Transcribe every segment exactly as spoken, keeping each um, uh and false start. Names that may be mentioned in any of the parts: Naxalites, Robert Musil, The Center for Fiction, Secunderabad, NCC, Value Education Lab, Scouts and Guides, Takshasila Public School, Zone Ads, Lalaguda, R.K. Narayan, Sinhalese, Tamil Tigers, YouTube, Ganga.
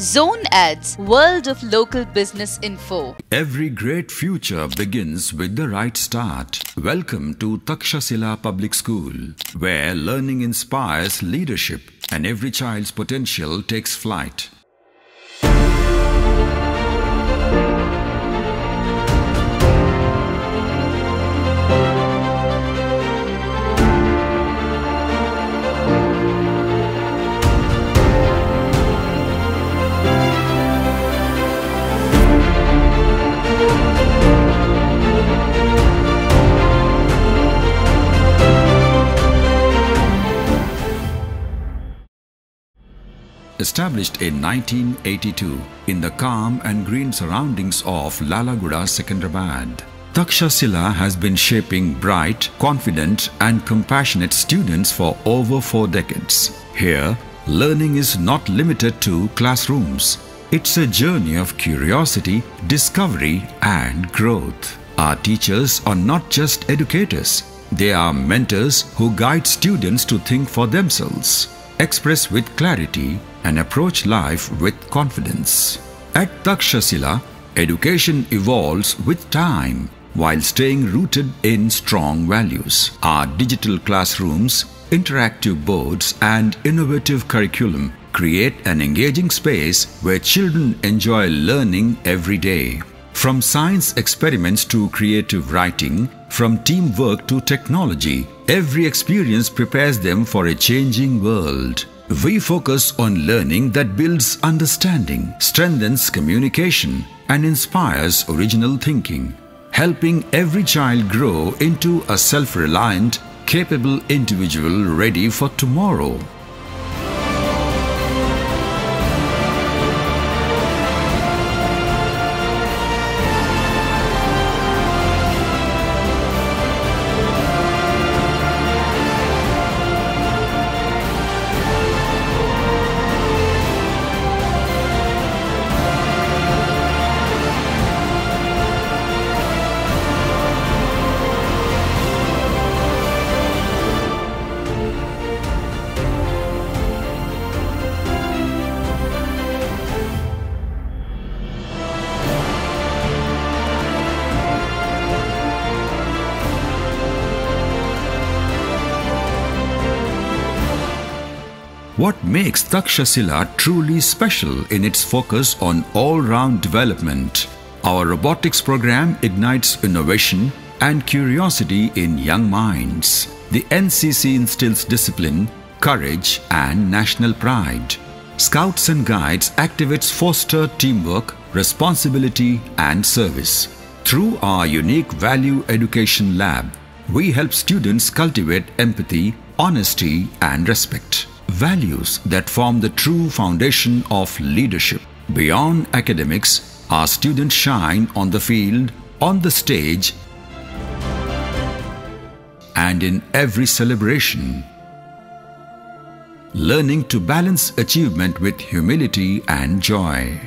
Zone Ads, world of local business info. Every great future begins with the right start. Welcome to Takshasila Public School, where learning inspires leadership and every child's potential takes flight. Established in nineteen eighty-two in the calm and green surroundings of Lalaguda, Secunderabad, Takshasila has been shaping bright, confident and compassionate students for over four decades. Here, learning is not limited to classrooms. It's a journey of curiosity, discovery and growth. Our teachers are not just educators. They are mentors who guide students to think for themselves, express with clarity and approach life with confidence. At Takshasila, education evolves with time while staying rooted in strong values. Our digital classrooms, interactive boards and innovative curriculum create an engaging space where children enjoy learning every day. From science experiments to creative writing, from teamwork to technology, every experience prepares them for a changing world. We focus on learning that builds understanding, strengthens communication, and inspires original thinking, helping every child grow into a self-reliant, capable individual ready for tomorrow. What makes Takshasila truly special in its focus on all-round development? Our robotics program ignites innovation and curiosity in young minds. The N C C instills discipline, courage and national pride. Scouts and Guides activates foster teamwork, responsibility and service. Through our unique Value Education Lab, we help students cultivate empathy, honesty and respect. Values that form the true foundation of leadership. Beyond academics, our students shine on the field, on the stage, and in every celebration, learning to balance achievement with humility and joy.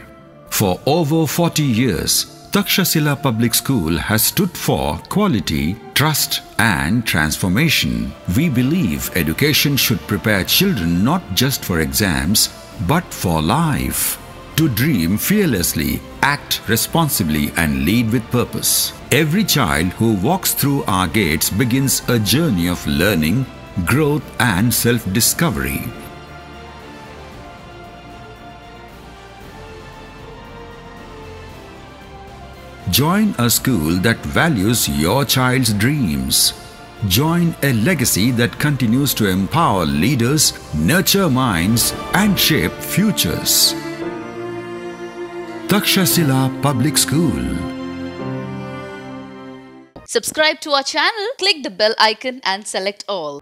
For over forty years, Takshasila Public School has stood for quality, trust and transformation. We believe education should prepare children not just for exams, but for life. To dream fearlessly, act responsibly and lead with purpose. Every child who walks through our gates begins a journey of learning, growth and self-discovery. Join a school that values your child's dreams. Join a legacy that continues to empower leaders, nurture minds, and shape futures. Takshasila Public School. Subscribe to our channel, click the bell icon, and select all.